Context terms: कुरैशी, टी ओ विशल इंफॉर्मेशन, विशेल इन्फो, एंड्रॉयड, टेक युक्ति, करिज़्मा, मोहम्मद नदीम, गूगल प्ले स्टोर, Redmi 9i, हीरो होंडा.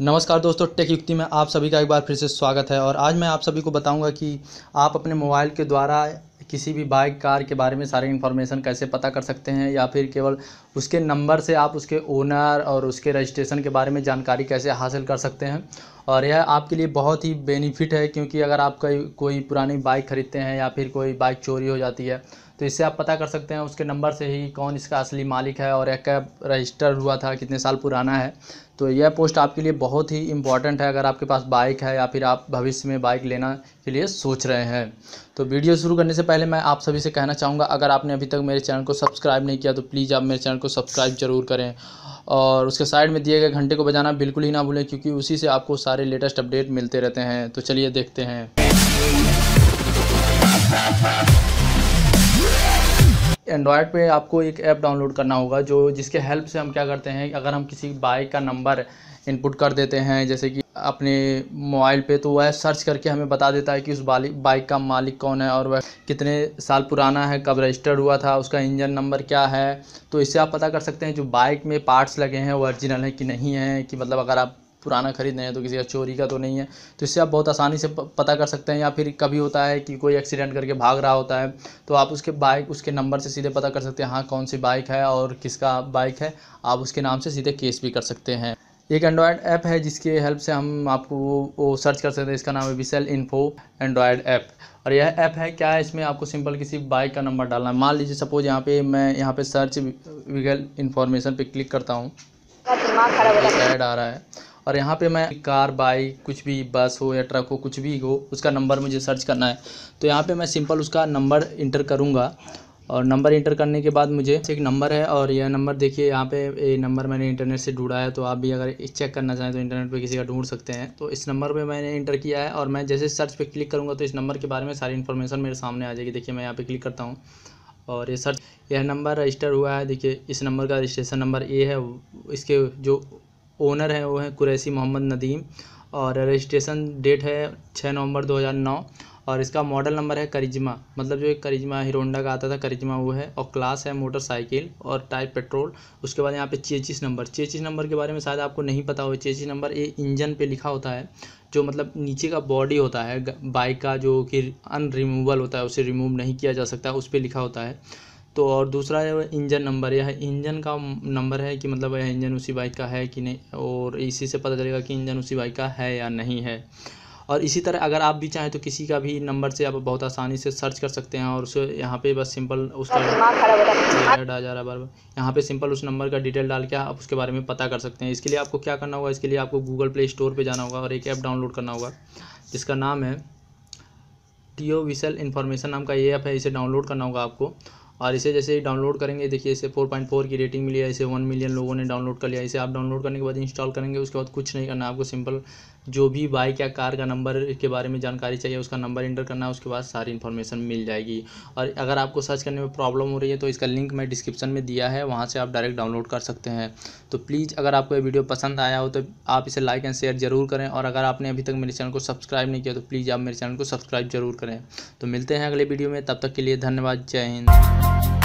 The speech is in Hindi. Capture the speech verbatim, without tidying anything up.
नमस्कार दोस्तों, टेक युक्ति में आप सभी का एक बार फिर से स्वागत है। और आज मैं आप सभी को बताऊंगा कि आप अपने मोबाइल के द्वारा किसी भी बाइक कार के बारे में सारी इन्फॉर्मेशन कैसे पता कर सकते हैं, या फिर केवल उसके नंबर से आप उसके ओनर और उसके रजिस्ट्रेशन के बारे में जानकारी कैसे हासिल कर सकते हैं। और यह आपके लिए बहुत ही बेनिफिट है, क्योंकि अगर आप कोई पुरानी बाइक ख़रीदते हैं या फिर कोई बाइक चोरी हो जाती है तो इससे आप पता कर सकते हैं उसके नंबर से ही कौन इसका असली मालिक है और यह कब रजिस्टर हुआ था, कितने साल पुराना है। तो यह पोस्ट आपके लिए बहुत ही इम्पॉर्टेंट है अगर आपके पास बाइक है या फिर आप भविष्य में बाइक लेना के लिए सोच रहे हैं। तो वीडियो शुरू करने से पहले मैं आप सभी से कहना चाहूँगा, अगर आपने अभी तक मेरे चैनल को सब्सक्राइब नहीं किया तो प्लीज़ आप मेरे चैनल को सब्सक्राइब जरूर करें और उसके साइड में दिए गए घंटे को बजाना बिल्कुल ही ना भूलें, क्योंकि उसी से आपको सारे लेटेस्ट अपडेट मिलते रहते हैं। तो चलिए देखते हैं। एंड्रॉयड पे आपको एक ऐप डाउनलोड करना होगा जो जिसके हेल्प से हम क्या करते हैं, अगर हम किसी बाइक का नंबर इनपुट कर देते हैं जैसे कि अपने मोबाइल पे, तो वह सर्च करके हमें बता देता है कि उस बाइक का मालिक कौन है और वह कितने साल पुराना है, कब रजिस्टर्ड हुआ था, उसका इंजन नंबर क्या है। तो इससे आप पता कर सकते हैं जो बाइक में पार्ट्स लगे हैं वो ओरिजिनल है कि नहीं है, कि मतलब अगर आप पुराना खरीद रहे हैं तो किसी का चोरी का तो नहीं है। तो इससे आप बहुत आसानी से पता कर सकते हैं। या फिर कभी होता है कि कोई एक्सीडेंट करके भाग रहा होता है तो आप उसके बाइक उसके नंबर से सीधे पता कर सकते हैं हाँ कौन सी बाइक है और किसका बाइक है। आप उसके नाम से सीधे केस भी कर सकते हैं। एक एंड्रॉयड ऐप है जिसके हेल्प से हम आपको वो सर्च कर सकते हैं। इसका नाम है विशेल इन्फो एंड्रॉयड ऐप। और यह ऐप है क्या है, इसमें आपको सिंपल किसी बाइक का नंबर डालना है। मान लीजिए सपोज यहाँ पे मैं यहाँ पे सर्च विशेल इंफॉर्मेशन पे क्लिक करता हूँ, ऐड आ रहा है। और यहाँ पे मैं कार, बाइक, कुछ भी, बस हो या ट्रक हो, कुछ भी हो, उसका नंबर मुझे सर्च करना है। तो यहाँ पे मैं सिंपल उसका नंबर इंटर करूँगा और नंबर इंटर करने के बाद मुझे एक नंबर है और यह नंबर देखिए यहाँ पे ये नंबर मैंने इंटरनेट से ढूंढा है। तो आप भी अगर चेक करना चाहें तो इंटरनेट पे किसी का ढूंढ सकते हैं। तो इस नंबर पे मैंने इंटर किया है और मैं जैसे सर्च पे क्लिक करूँगा तो इस नंबर के बारे में सारी इन्फॉर्मेशन मेरे सामने आ जाएगी। देखिए मैं यहाँ पे क्लिक करता हूँ और ये सर्च यह नंबर रजिस्टर हुआ है। देखिए इस नंबर का रजिस्ट्रेशन नंबर ए है, इसके जो ओनर हैं वो हैं कुरैशी मोहम्मद नदीम और रजिस्ट्रेशन डेट है छः नवंबर दो हज़ार नौ और इसका मॉडल नंबर है करिज़्मा, मतलब जो एक करिज़्मा हीरो होंडा का आता था करिज़्मा वो है। और क्लास है मोटरसाइकिल और टाइप पेट्रोल। उसके बाद यहाँ पे चेचिस नंबर, चेचिस नंबर के बारे में शायद आपको नहीं पता हो। चेचिस नंबर ये इंजन पे लिखा होता है, जो मतलब नीचे का बॉडी होता है बाइक का, जो कि अनरिमूवेबल होता है, उसे रिमूव नहीं किया जा सकता, उस पर लिखा होता है। तो और दूसरा है इंजन नंबर, यह इंजन का नंबर है कि मतलब यह इंजन उसी बाइक का है कि नहीं, और इसी से पता चलेगा कि इंजन उसी बाइक का है या नहीं है। और इसी तरह अगर आप भी चाहें तो किसी का भी नंबर से आप बहुत आसानी से सर्च कर सकते हैं और उसे यहाँ पे बस सिंपल उसका ऐड आ जा रहा है बार बार, यहाँ पे सिंपल उस नंबर का डिटेल डाल के आप उसके बारे में पता कर सकते हैं। इसके लिए आपको क्या करना होगा, इसके लिए आपको गूगल प्ले स्टोर पर जाना होगा और एक ऐप डाउनलोड करना होगा जिसका नाम है टी ओ विशल इंफॉर्मेशन नाम का ये ऐप है। इसे डाउनलोड करना होगा आपको और इसे जैसे ही डाउनलोड करेंगे, देखिए इसे चार पॉइंट चार की रेटिंग मिली है, इसे एक मिलियन लोगों ने डाउनलोड कर लिया। इसे आप डाउनलोड करने के बाद इंस्टॉल करेंगे, उसके बाद कुछ नहीं करना। आपको सिंपल जो भी बाइक या कार का नंबर के बारे में जानकारी चाहिए उसका नंबर इंटर करना है, उसके बाद सारी इन्फॉर्मेशन मिल जाएगी। और अगर आपको सर्च करने में प्रॉब्लम हो रही है तो इसका लिंक मैं डिस्क्रिप्शन में दिया है, वहाँ से आप डायरेक्ट डाउनलोड कर सकते हैं। तो प्लीज़ अगर आपको ये वीडियो पसंद आया हो तो आप इसे लाइक एंड शेयर जरूर करें और अगर आपने अभी तक मेरे चैनल को सब्सक्राइब नहीं किया तो प्लीज़ आप मेरे चैनल को सब्सक्राइब जरूर करें। तो मिलते हैं अगले वीडियो में, तब तक के लिए धन्यवाद, जय हिंद।